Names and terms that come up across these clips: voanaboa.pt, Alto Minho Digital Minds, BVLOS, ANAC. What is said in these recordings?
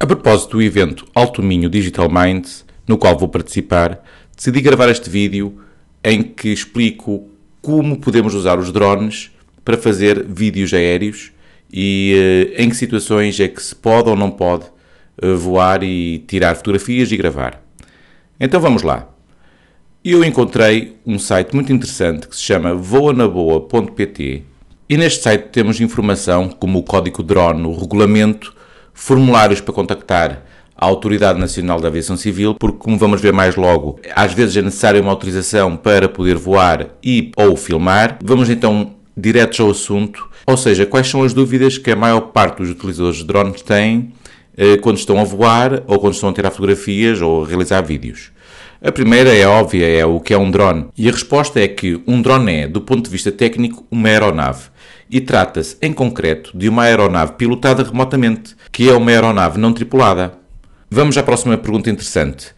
A propósito do evento Alto Minho Digital Minds, no qual vou participar, decidi gravar este vídeo em que explico como podemos usar os drones para fazer vídeos aéreos e em que situações é que se pode ou não pode voar e tirar fotografias e gravar. Então vamos lá. Eu encontrei um site muito interessante que se chama voanaboa.pt e neste site temos informação como o código drone, o regulamento, formulários para contactar a Autoridade Nacional da Aviação Civil, porque, como vamos ver mais logo, às vezes é necessária uma autorização para poder voar e ou filmar. Vamos então diretos ao assunto, ou seja, quais são as dúvidas que a maior parte dos utilizadores de drones têm quando estão a voar ou quando estão a tirar fotografias ou a realizar vídeos. A primeira é óbvia, é o que é um drone. E a resposta é que um drone é, do ponto de vista técnico, uma aeronave. E trata-se, em concreto, de uma aeronave pilotada remotamente, que é uma aeronave não tripulada. Vamos à próxima pergunta interessante.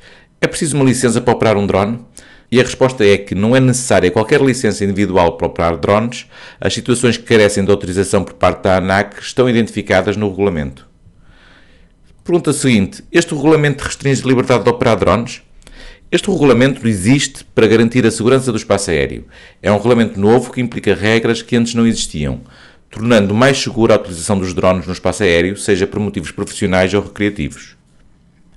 É preciso uma licença para operar um drone? E a resposta é que não é necessária qualquer licença individual para operar drones. As situações que carecem de autorização por parte da ANAC estão identificadas no regulamento. Pergunta seguinte. Este regulamento restringe a liberdade de operar drones? Este regulamento existe para garantir a segurança do espaço aéreo. É um regulamento novo que implica regras que antes não existiam, tornando mais segura a utilização dos drones no espaço aéreo, seja por motivos profissionais ou recreativos.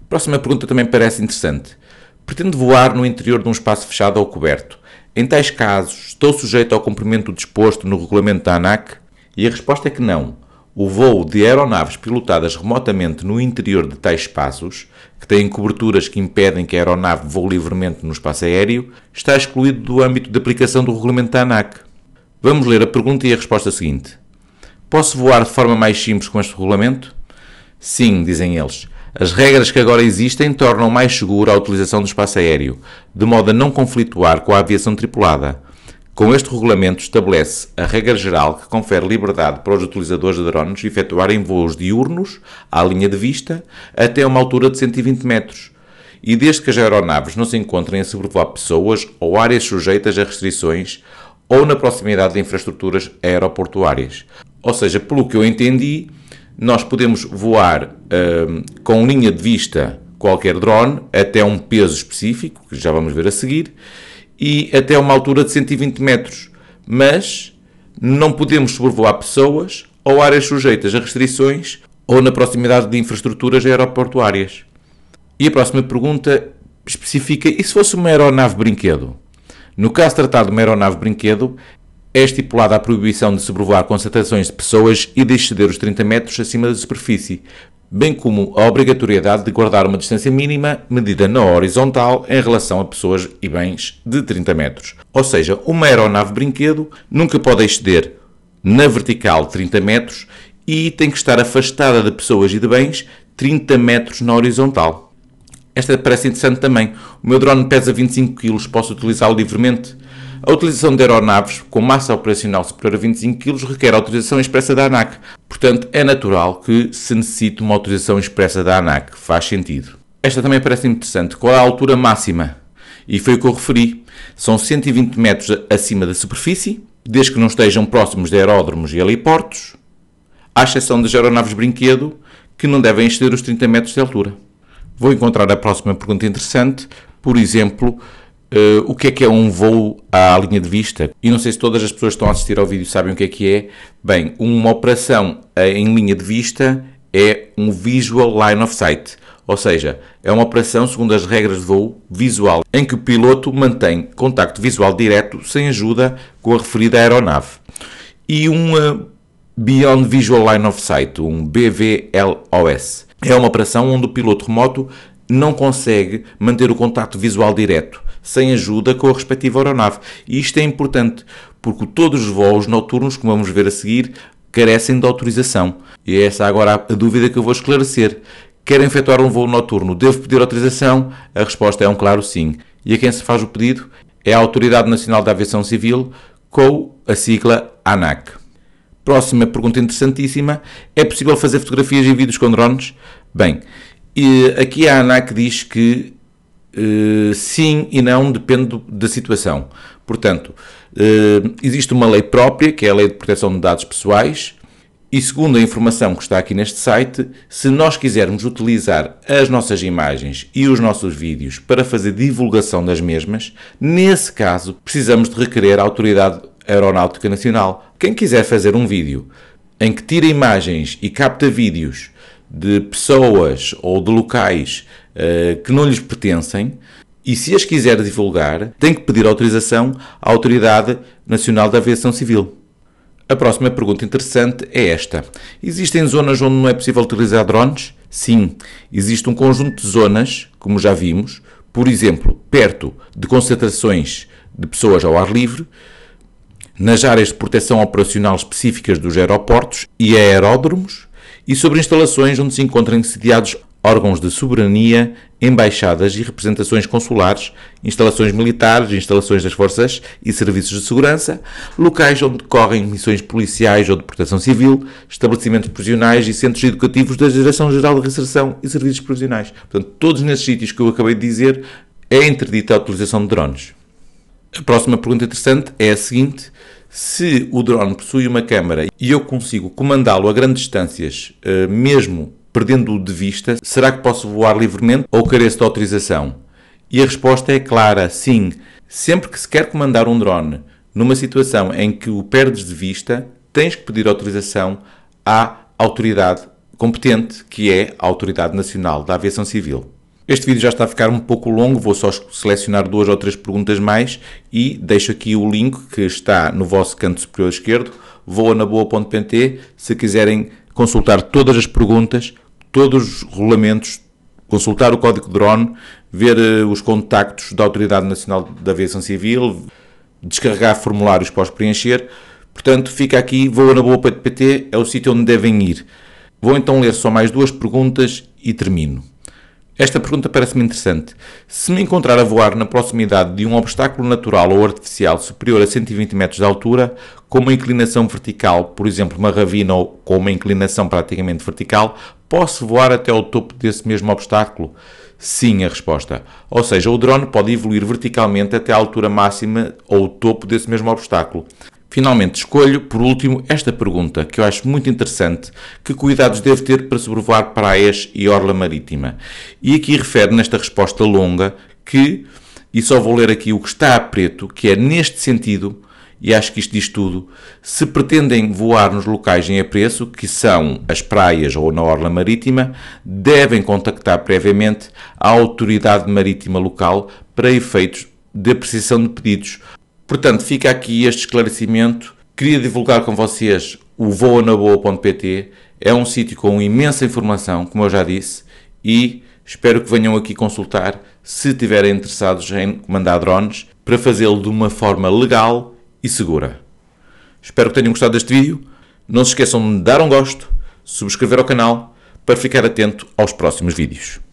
A próxima pergunta também parece interessante. Pretendo voar no interior de um espaço fechado ou coberto. Em tais casos, estou sujeito ao cumprimento disposto no regulamento da ANAC? E a resposta é que não. O voo de aeronaves pilotadas remotamente no interior de tais espaços, que têm coberturas que impedem que a aeronave voe livremente no espaço aéreo, está excluído do âmbito de aplicação do regulamento da ANAC. Vamos ler a pergunta e a resposta seguinte. Posso voar de forma mais simples com este regulamento? Sim, dizem eles. As regras que agora existem tornam mais segura a utilização do espaço aéreo, de modo a não conflituar com a aviação tripulada. Com este regulamento estabelece a regra geral que confere liberdade para os utilizadores de drones efetuarem voos diurnos, à linha de vista, até uma altura de 120 metros, e desde que as aeronaves não se encontrem a sobrevoar pessoas ou áreas sujeitas a restrições ou na proximidade de infraestruturas aeroportuárias. Ou seja, pelo que eu entendi, nós podemos voar com linha de vista qualquer drone, até um peso específico, que já vamos ver a seguir, e até uma altura de 120 metros, mas não podemos sobrevoar pessoas ou áreas sujeitas a restrições ou na proximidade de infraestruturas aeroportuárias. E a próxima pergunta especifica, e se fosse uma aeronave brinquedo? No caso tratado de uma aeronave brinquedo, é estipulada a proibição de sobrevoar concentrações de pessoas e de exceder os 30 metros acima da superfície, bem como a obrigatoriedade de guardar uma distância mínima medida na horizontal em relação a pessoas e bens de 30 metros. Ou seja, uma aeronave brinquedo nunca pode exceder na vertical 30 metros e tem que estar afastada de pessoas e de bens 30 metros na horizontal. Esta parece interessante também. O meu drone pesa 25 kg, posso utilizá-lo livremente? A utilização de aeronaves com massa operacional superior a 25 kg requer autorização expressa da ANAC. Portanto, é natural que se necessite uma autorização expressa da ANAC. Faz sentido. Esta também parece interessante. Qual é a altura máxima? E foi o que eu referi. São 120 metros acima da superfície, desde que não estejam próximos de aeródromos e heliportos, à exceção das aeronaves brinquedo, que não devem exceder os 30 metros de altura. Vou encontrar a próxima pergunta interessante. Por exemplo, o que é um voo à linha de vista? E não sei se todas as pessoas que estão a assistir ao vídeo sabem o que é. Bem, uma operação em linha de vista é um visual line of sight. Ou seja, é uma operação, segundo as regras de voo, visual, em que o piloto mantém contacto visual direto, sem ajuda, com a referida aeronave. E uma Beyond Visual Line of Sight, um BVLOS, é uma operação onde o piloto remoto não consegue manter o contacto visual direto, sem ajuda com a respectiva aeronave. E isto é importante, porque todos os voos noturnos, como vamos ver a seguir, carecem de autorização. E é essa agora a dúvida que eu vou esclarecer. Querem efetuar um voo noturno, devo pedir autorização? A resposta é um claro sim. E a quem se faz o pedido? É a Autoridade Nacional da Aviação Civil, com a sigla ANAC. Próxima pergunta interessantíssima. É possível fazer fotografias e vídeos com drones? Bem, aqui a ANAC diz que sim e não, depende da situação. Portanto, existe uma lei própria, que é a Lei de Proteção de Dados Pessoais, E segundo a informação que está aqui neste site, se nós quisermos utilizar as nossas imagens e os nossos vídeos para fazer divulgação das mesmas, nesse caso precisamos de requerer a Autoridade Aeronáutica Nacional. Quem quiser fazer um vídeo em que tira imagens e capta vídeos de pessoas ou de locais que não lhes pertencem, e se as quiser divulgar, tem que pedir autorização à Autoridade Nacional da Aviação Civil. A próxima pergunta interessante é esta. Existem zonas onde não é possível utilizar drones? Sim, existe um conjunto de zonas, como já vimos, por exemplo, perto de concentrações de pessoas ao ar livre, nas áreas de proteção operacional específicas dos aeroportos e aeródromos, e sobre instalações onde se encontram sediados órgãos de soberania, embaixadas e representações consulares, instalações militares, instalações das forças e serviços de segurança, locais onde decorrem missões policiais ou de proteção civil, estabelecimentos prisionais e centros educativos da Direção-Geral de Reinserção e Serviços Prisionais. Portanto, todos nesses sítios que eu acabei de dizer, é interdita a utilização de drones. A próxima pergunta interessante é a seguinte. Se o drone possui uma câmara e eu consigo comandá-lo a grandes distâncias, mesmo perdendo-o de vista, será que posso voar livremente ou careço de autorização? E a resposta é clara, sim. Sempre que se quer comandar um drone numa situação em que o perdes de vista, tens que pedir autorização à autoridade competente, que é a Autoridade Nacional da Aviação Civil. Este vídeo já está a ficar um pouco longo, vou só selecionar 2 ou 3 perguntas mais e deixo aqui o link que está no vosso canto superior esquerdo, voanaboa.pt, se quiserem consultar todas as perguntas, todos os regulamentos, consultar o código drone, ver os contactos da Autoridade Nacional da Aviação Civil, descarregar formulários para os preencher. Portanto, fica aqui, voanaboa.pt é o sítio onde devem ir. Vou então ler só mais 2 perguntas e termino. Esta pergunta parece-me interessante. Se me encontrar a voar na proximidade de um obstáculo natural ou artificial superior a 120 metros de altura, com uma inclinação vertical, por exemplo, uma ravina ou com uma inclinação praticamente vertical, posso voar até ao topo desse mesmo obstáculo? Sim, a resposta. Ou seja, o drone pode evoluir verticalmente até a altura máxima ou o topo desse mesmo obstáculo. Finalmente, escolho, por último, esta pergunta, que eu acho muito interessante. Que cuidados devo ter para sobrevoar praias e orla marítima? E aqui refere, nesta resposta longa, que, e só vou ler aqui o que está a preto, que é neste sentido, e acho que isto diz tudo, se pretendem voar nos locais em apreço, que são as praias ou na orla marítima, devem contactar previamente a autoridade marítima local para efeitos de apreciação de pedidos. Portanto, fica aqui este esclarecimento. Queria divulgar com vocês o voanaboa.pt. É um sítio com imensa informação, como eu já disse, e espero que venham aqui consultar se estiverem interessados em comandar drones para fazê-lo de uma forma legal e segura. Espero que tenham gostado deste vídeo. Não se esqueçam de dar um gosto, subscrever ao canal para ficar atento aos próximos vídeos.